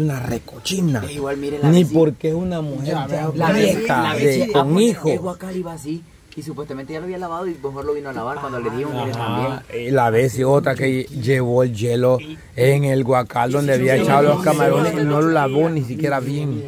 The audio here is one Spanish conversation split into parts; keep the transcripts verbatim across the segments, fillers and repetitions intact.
una recochina. E igual, mire, la ni vecina, porque una mujer ya, ya la vecina, la vecina, de, con hijo. Llegó acá y va así. Y supuestamente ya lo había lavado y mejor lo vino a lavar cuando le dijo un también. Y la vez y otra que llevó el hielo en el guacal donde había echado los camarones y no lo lavó ni siquiera bien.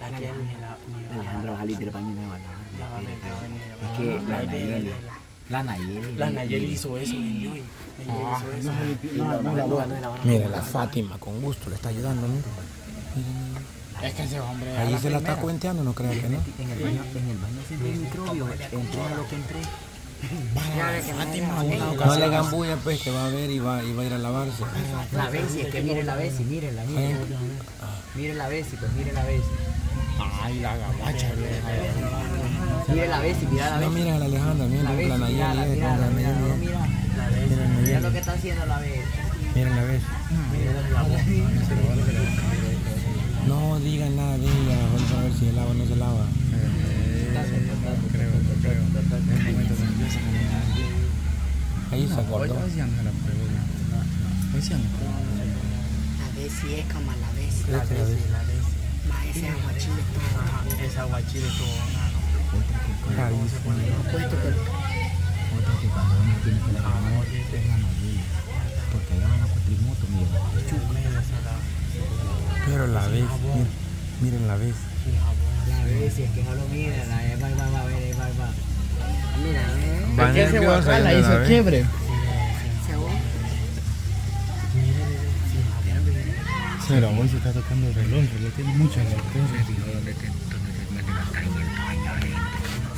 Alejandra, baja el baño de la. Es que la Nayeli, la Nayeli. La Nayeli hizo eso. Mira, la Fátima con gusto le está ayudando, ¿no? Es que ese hombre... Ahí se la está cuenteando, no creo que no. En el baño, en el baño sin microbios, entró a lo que entré. Vaya, no le gambulla, pues, que va a ver y va a ir a lavarse. La Bessy, es que mire la Bessy, mire la Bessy. Mire la Bessy, pues, mire la Bessy. Ay, la gabacha. Mire la Bessy, mira la Bessy. No, mira la Alejandra, mira la Nayeli. Mira la Bessy, mira lo que está haciendo la Bessy. Mira la Bessy. No digan nada de ella, vamos a ver si se lava o no se lava. Creo, creo. Ahí se acordó. Hoy sí anda la pregunta. Hoy sí anda. La Bessy es como la Bessy. La Bessy, la Bessy. Ese aguachile todo. Ese aguachile todo. Otra que cuando uno tiene que lavar la noche es la novela. Porque allá van a cuatrimoto, mira. Pero la vez, miren, miren la vez. La vez, si es que no lo miran, la vez va, va, va, va, va. Mira, eh. ¿Por qué ese guacal la hizo quiebre? Sí, pero hoy se está tocando el reloj, porque tiene mucha resistencia.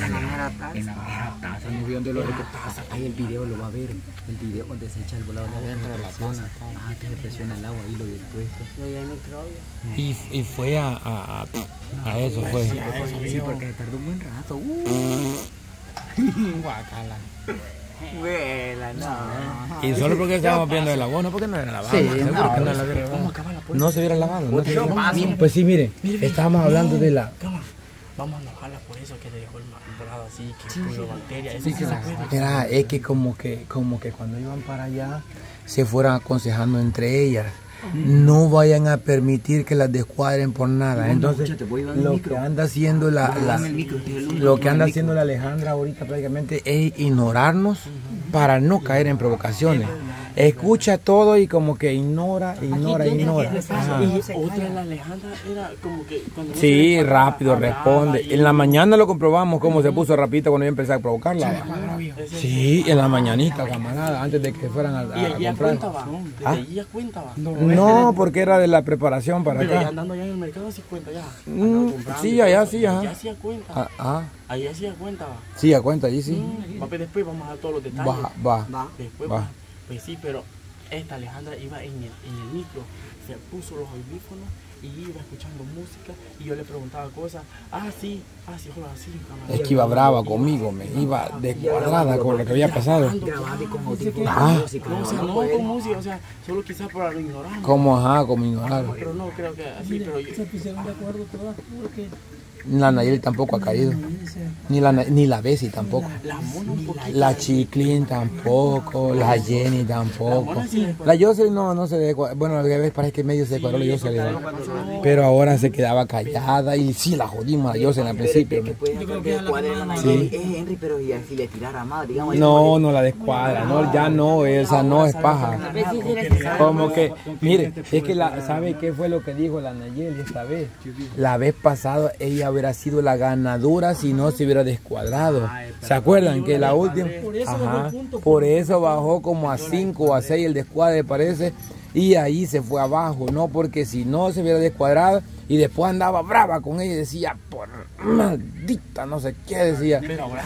En la mera taza. En la mera taza, no vio dónde lo recortaza. Ahí el video lo va a ver. El video donde se echa el volado adentro de la zona. Ah, que se presiona el agua ahí, lo bien puesto. Y, y fue a, a, a eso, fue. Sí, sí, porque tardó un buen rato. Uh. Guacala. Vuela, no. Y solo porque estábamos viendo el agua, no porque no era lavado. Sí, no, no, la ¿cómo acaba la puerta? No se hubiera lavado. No se hubiera. Pues sí, mire, estábamos hablando de la... Vamos a enojarla por eso que te dejó el volado así, que puso bacteria. Sí, sí, era, es que como que como que cuando iban para allá se fueran aconsejando entre ellas. No vayan a permitir que las descuadren por nada. Entonces, lo que anda haciendo la, la lo que anda haciendo la Alejandra ahorita prácticamente es ignorarnos para no caer en provocaciones. Escucha todo y como que ignora, ignora, ignora. Y otra, la Alejandra era como que cuando sí, rápido responde. En la mañana lo comprobamos cómo se puso rapidito cuando yo empecé a provocarla. Sí, en la mañanita, camarada, antes de que fueran a, a comprar. ¿Ah? No, porque era de la preparación para acá. Andando allá en el mercado sí cuenta ya. Sí, allá sí, ajá. Allá hacía cuenta. Ah. Allí hacía cuenta. Sí, a cuenta allí sí. Después vamos a dar todos los detalles. Va, va. Después va. Pues sí, pero esta Alejandra iba en el, en el micro, se puso los audífonos y iba escuchando música y yo le preguntaba cosas, ah sí, ah sí, hola, sí, camarada. Es que iba brava conmigo, me iba descuadrada con lo que había pasado. Grabada con música. No, o sea, no con música, o sea, solo quizás por ignorar. Como ajá, como ignorar. Pero no, creo que así, pero yo... Se pusieron de acuerdo todas porque... La Nayeli tampoco ha caído, ni la, ni la Bessy tampoco, la Chiclin tampoco, la Jenny tampoco, la Jocelyn no, no se debe, bueno, la vez parece que medio se cuadró la Jocelyn, pero ahora se quedaba callada y sí la jodimos a la Jocelyn al principio. Sí. No, no la descuadra, no, ya no, esa no es paja. Como que, mire, es que la, ¿sabe qué fue lo que dijo la Nayeli esta vez? La vez pasada ella hubiera sido la ganadora si no se hubiera descuadrado. Ay, ¿se acuerdan que la última? Por eso, ajá, punto, por eso bajó como a cinco o a seis el descuadre parece y ahí se fue abajo, no porque si no se hubiera descuadrado y después andaba brava con ella y decía por maldita no sé qué decía. Pero ahora,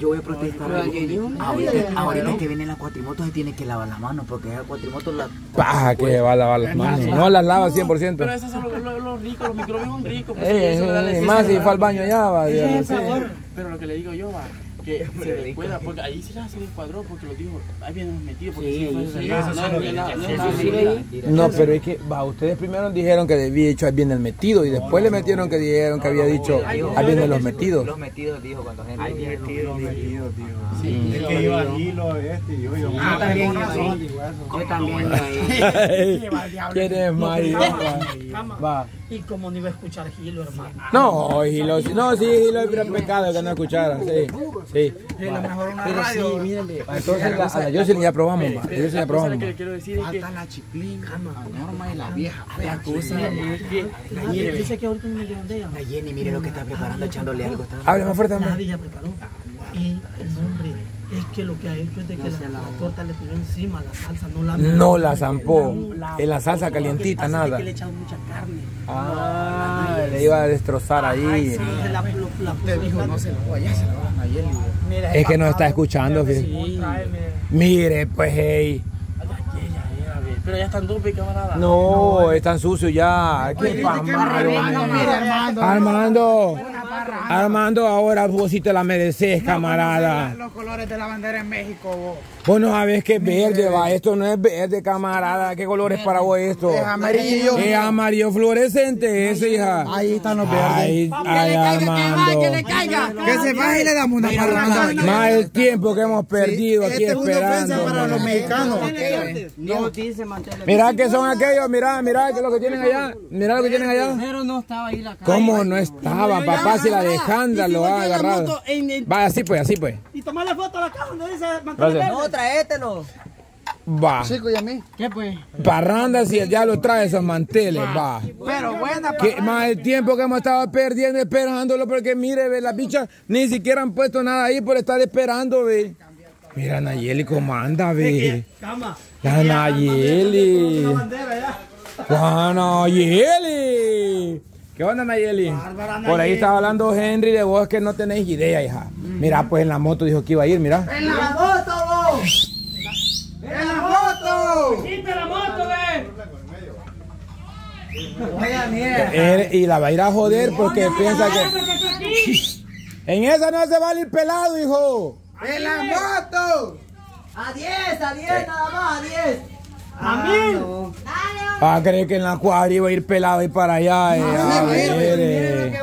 yo voy a protestar. Ahorita, ahorita que viene la cuatrimoto se tiene que lavar las manos porque la cuatrimoto la... Paja que se va a lavar las manos, no las lava cien por ciento. Pero esos son los, los, los ricos, los microbios son ricos. Pues eh, eso eh, eso más si fue al baño allá va. Pero lo que le digo yo va... que se, se descuida, porque ahí se las descuadró, porque lo dijo, ahí vienen los metidos, porque sí, sí, sí, no, no, no, no, no, pero es que, va, ustedes primero dijeron que había dicho ahí viene el metido, y después no, no, le metieron no, que dijeron no, que había no, dicho ahí no, vienen los metidos. Los metidos, dijo, cuando gente ahí vienen los metidos, dijo. Sí, es que iba al hilo este, y yo, yo también iba ahí. Yo también iba ahí. ¿Quién es más? Va. Y como no iba a escuchar Gilo, hermano. No, Gilo, no, sí, Gilo es gran pecado que no escuchara, sí. Sí. Vale. La mejor una pero radio. Sí, mírenle. Entonces, la, a la Jocelyn ya probamos, ma. Yo se la probamos. Lo que quiero decir es que falta la chiplica, ma. Norma y la vieja. La cosa. Mire, dice que ahorita me llevan de ella. La Jenny, mire lo que está preparando, echándole algo. Hable más fuerte, ma. Ya preparó. Y el hombre es que lo que ha hecho es de que la torta le tiró encima la salsa, no la no la zampó. En la salsa calientita, nada. Que le echaba mucha carne. Ah, le iba a destrozar ahí. Te dijo, no se lo vaya, se lo va. Mira, es que nos está escuchando. Que sí. Mire, pues, hey. Pero ya están dupe, camarada. No, no, están sucios ya. Oye, ¿qué pasa? Armando. Armando. Armando, ahora vos sí te la mereces, no, camarada. Los colores de la bandera en México, vos. Vos no sabés que es verde, va. Esto no es verde, camarada. ¿Qué colores para vos esto? Es amarillo. Es amarillo fluorescente ese, hija. Ahí están los verdes. Ahí, ahí, Armando. Que le caiga, que se baje y le damos una parranda. Más el tiempo que hemos perdido aquí esperando. Esta es una ofensa para los mexicanos. No dice más. Mirá que son aquellos, mirá, mirá que lo que tienen allá, mirá lo que tienen allá. No estaba ahí la calle. ¿Cómo no estaba, papá? Si la Alejandra lo ha agarrado. Va, así pues, así pues. Y tomar la foto a la caja donde dice mantener. No, traételos. Va. Chico, ¿y a mí? ¿Qué pues? Parranda si el diablo trae esos manteles, va. Pero buena parranda. Más el tiempo que hemos estado perdiendo esperándolo, porque mire, ve, las bichas ni siquiera han puesto nada ahí por estar esperando, ve. Mira, Nayeli, cómo anda, ve. La Nayeli. La Nayeli. ¿Qué onda, Nayeli? Por ahí estaba hablando Henry de vos que no tenéis idea, hija. Mira, pues en la moto dijo que iba a ir, mira. ¡En la moto, vos! ¡En la moto! ¡Quita la moto, ve! Y la va a ir a joder porque piensa que... En esa no se va a ir pelado, hijo. ¡En la moto! ¡A diez, a diez, nada más, a diez! ¡A mil! Ah, cree que en la cuadra iba a ir pelado y para allá. Eh. A ver, eh.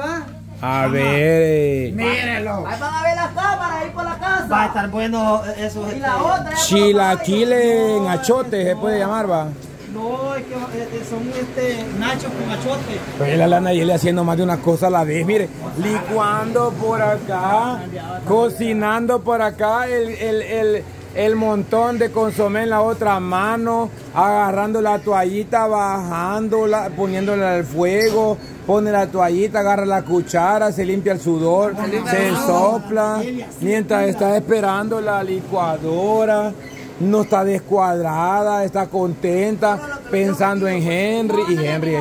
A ver. Mírenlo. Ahí van a ver las cámaras ahí por la casa. Va a estar bueno eso. Y la otra. Chilaquiles en achote se puede llamar, va. No, es que son este nachos con achote. Pero la lana y él haciendo más de una cosa a la vez, mire, licuando por acá, cocinando por acá, el, el, el, el montón de consomé en la otra mano, agarrando la toallita, bajándola, poniéndola al fuego, pone la toallita, agarra la cuchara, se limpia el sudor, se sopla, mientras está esperando la licuadora. No está descuadrada, está contenta, pensando en Henry y Henry. Y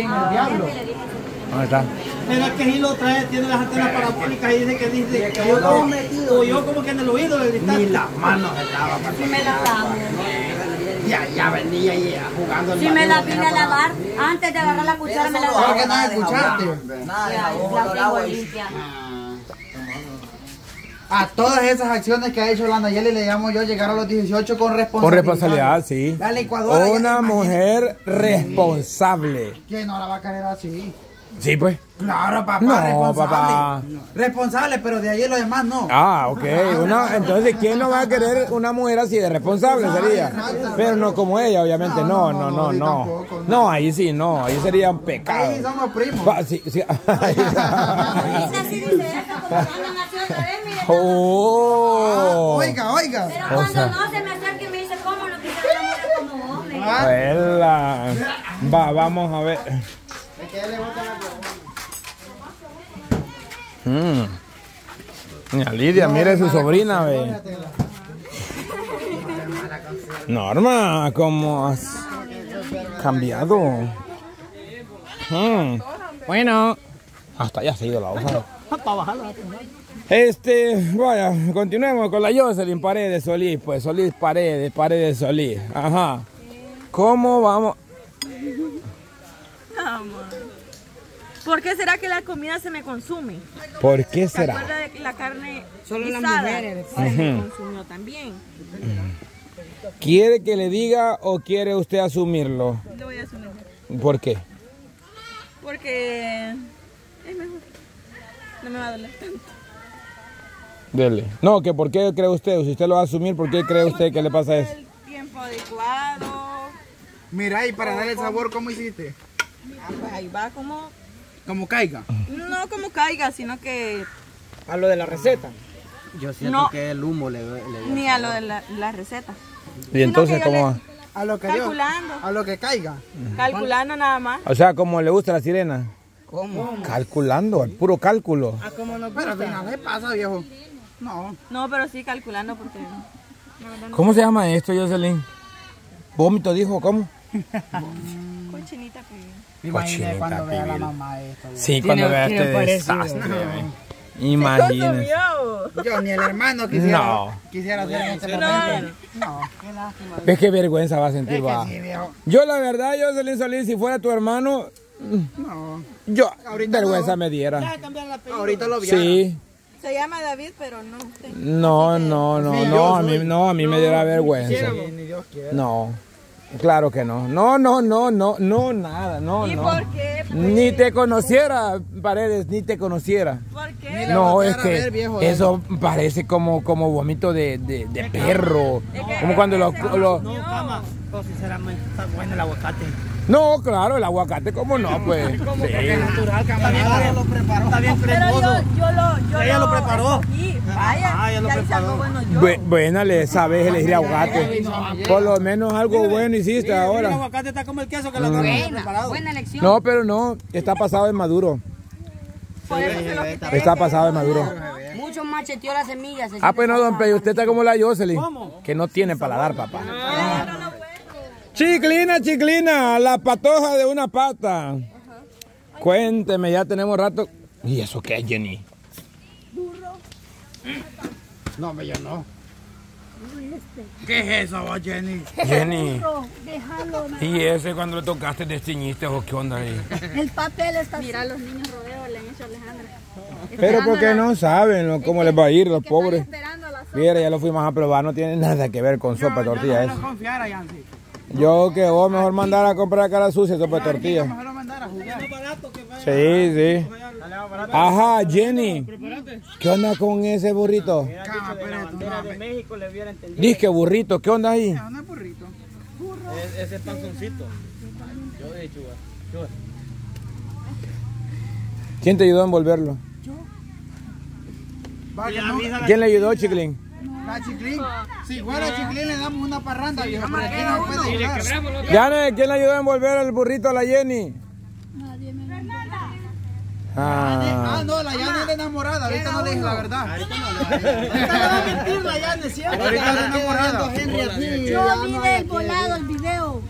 en el diablo. ¿Dónde está? Mira que Gilo trae, tiene las antenas parabólicas y dice que dice que yo no metido. O yo como que en el oído le gritaste. Ni las manos estaba. Sí me las daba. Ya, ya venía ya jugando. Sí me las vine a lavar. Antes de agarrar la cuchara me la lavé. ¿Por qué nada escuchaste? Nada de jabón, la agua limpia. A todas esas acciones que ha hecho la Nayeli le llamo yo llegar a los dieciocho con responsabilidad. Con responsabilidad, sí. La licuadora. Una mujer responsable. Que no la va a caer así. Sí, pues. Claro, papá, no, responsable. Papá. Responsable, pero de ahí lo demás no. Ah, ok. Uno, entonces, ¿quién no va a querer una mujer así de responsable sería? Pero no como ella, obviamente. No, no, no, no. No, tampoco, no. No, ahí sí, no. Ahí sería un pecado. Ahí somos primos. Va, sí, sí. Ahí así diferente como andan haciendo otra vez, mire. Oh. Oiga, oiga. Pero cuando no se me acerca y me dice, ¿cómo no quisiera una mujer como hombre? Vela. Va, vamos a ver. Mira, mm. Lidia, mire su sobrina, ve. Norma, ¿cómo has cambiado? Mm. Bueno, hasta ya se ha ido la hoja. Este, vaya, continuemos con la Jocelyn Paredes Solís, pues Solís Paredes, Paredes Solís. Ajá. ¿Cómo vamos? ¿Por qué será que la comida se me consume? ¿Por qué será? ¿Te acuerdas de la carne solo guisada? Las mujeres se me consumió también. ¿Quiere que le diga o quiere usted asumirlo? Lo voy a asumir. ¿Por qué? Porque es mejor. No me va a doler tanto. Dele. No, que ¿por qué cree usted? Si usted lo va a asumir, ¿por qué cree usted que le pasa eso? El tiempo adecuado. Mira, y para darle el sabor, ¿cómo hiciste? Ah, pues ahí va como... ¿Como caiga? No como caiga, sino que... ¿A lo de la receta? Yo siento no, que el humo le... le ni a lo de la, la receta. ¿Y entonces cómo va? A lo que calculando. Yo, a lo que caiga. Calculando nada más. O sea, como le gusta la sirena. ¿Cómo? Calculando, al puro cálculo. Ah, como no, pero al final le pasa, viejo. No. No, pero sí calculando porque... No, no. ¿Cómo se llama esto, Jocelyn? ¿Vómito dijo? ¿Cómo? Cochinita pibil. Imagínate cuando vea la mamá de esto. Sí, cuando vea este desastre. Imagínate. Yo ni el hermano quisiera. No. Quisiera hacer no, qué lástima. Es que vergüenza va a sentir, va. Yo la verdad, yo Jocelyn Solís, si fuera tu hermano, no. Yo vergüenza me diera. Ahorita lo vi. Sí. Se llama David, pero no usted. No, no, no, no, a mí no, a mí me diera vergüenza. Ni Dios quiera. No. Claro que no, no, no, no, no, no, nada, no, ¿y no. ¿Por qué? Pues, ni te conociera, Paredes, ni te conociera. ¿Por qué? No, es que ver, viejo, eso ¿no? Parece como, como vómito de, de, de perro, no, como cuando los... Lo... No, cama, pues, sinceramente está bueno el aguacate. No, claro, el aguacate, como no, pues. Sí. Porque natural, camarada. Está bien, lo preparó. Está bien cremoso. Yo, yo lo, yo ella lo, lo preparó. Sí, vaya. Ah, ella lo preparó. Bueno, Bu buena, le sabes elegir aguacate. Por lo menos algo mira, bueno hiciste mira, ahora. El aguacate está como el queso que mm. lo tenemos preparado. Buena elección. No, pero no, está pasado de maduro. Por eso se lo quité. Está pasado de maduro. Muchos macheteó las semillas. Se ah, pues no, don Pedro, usted está como la Jocelyn. ¿Cómo? Que no tiene paladar, papá. Chiclina, chiclina, la patoja de una pata. Ajá. Ay, cuénteme, ya tenemos rato. ¿Y eso qué es, Jenny? Burro. No, me llenó. ¿Qué es eso, Jenny? Jenny. Burro, déjalo, no. ¿Y ese cuando lo tocaste destiñiste o qué onda ahí? El papel está... Mira, los niños rodeos le han hecho a Alejandra. Pero porque no saben cómo les va a ir, los pobres. Mira, ya lo fuimos a probar, no tiene nada que ver con sopa, tortilla, eso. No confiar a Yancy. Yo que vos mejor mandar a comprar cara sucia, sopa de tortilla. Sí, sí. Ajá, Jenny. ¿Qué onda con ese burrito? Dice que burrito, ¿qué onda ahí? No, no es burrito. Ese panzoncito. Yo de chuga. ¿Quién te ayudó a envolverlo? Yo. ¿Quién le ayudó, Chiclín? La Chiclín, si fuera Chiclín le damos una parranda, viejo, pero aquí no puede llegar. Yane, ¿quién le ayudó a envolver el burrito a la Jenny? Nadie me Fernanda. Ah, no, la Yane es enamorada, ahorita no le dije la verdad. Ahorita no le va a mentir la Yane, ¿cierto? Ahorita la enamorada. Yo vi del volado el video.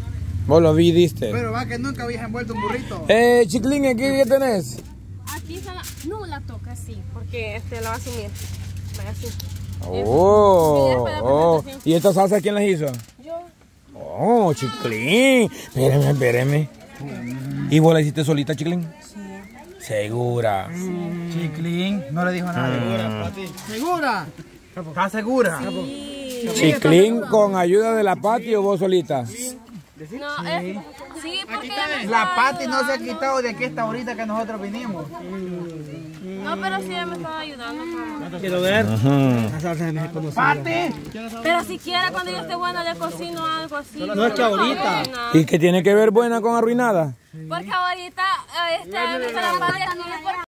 Vos lo vi, diste. Pero va que nunca habías envuelto un burrito. Eh, Chiclín, ¿qué tenés? Aquí está la... No la toca, sí, porque este la va a asumir. Va a asumir. Oh, oh, ¿y esta salsa quién las hizo? Yo. Oh, Chiclín. Espéreme, espéreme. ¿Y vos la hiciste solita, Chiclín? Sí. ¿Segura? Sí. Chiclín, no le dijo nada. Mm. ¿Segura? ¿Estás segura? Sí. ¿Chiclín con ayuda de la Pati o vos solita? Sí. No, es... Sí, porque la Pati no se ha quitado de aquí hasta ahorita que nosotros vinimos. No, pero sí me estaba ayudando. Para... Quiero ver. Uh-huh. Pati. Pero si quiere cuando yo esté buena le cocino algo así. No es que ahorita. ¿Y qué tiene que ver buena con arruinada? Porque ahorita... Este,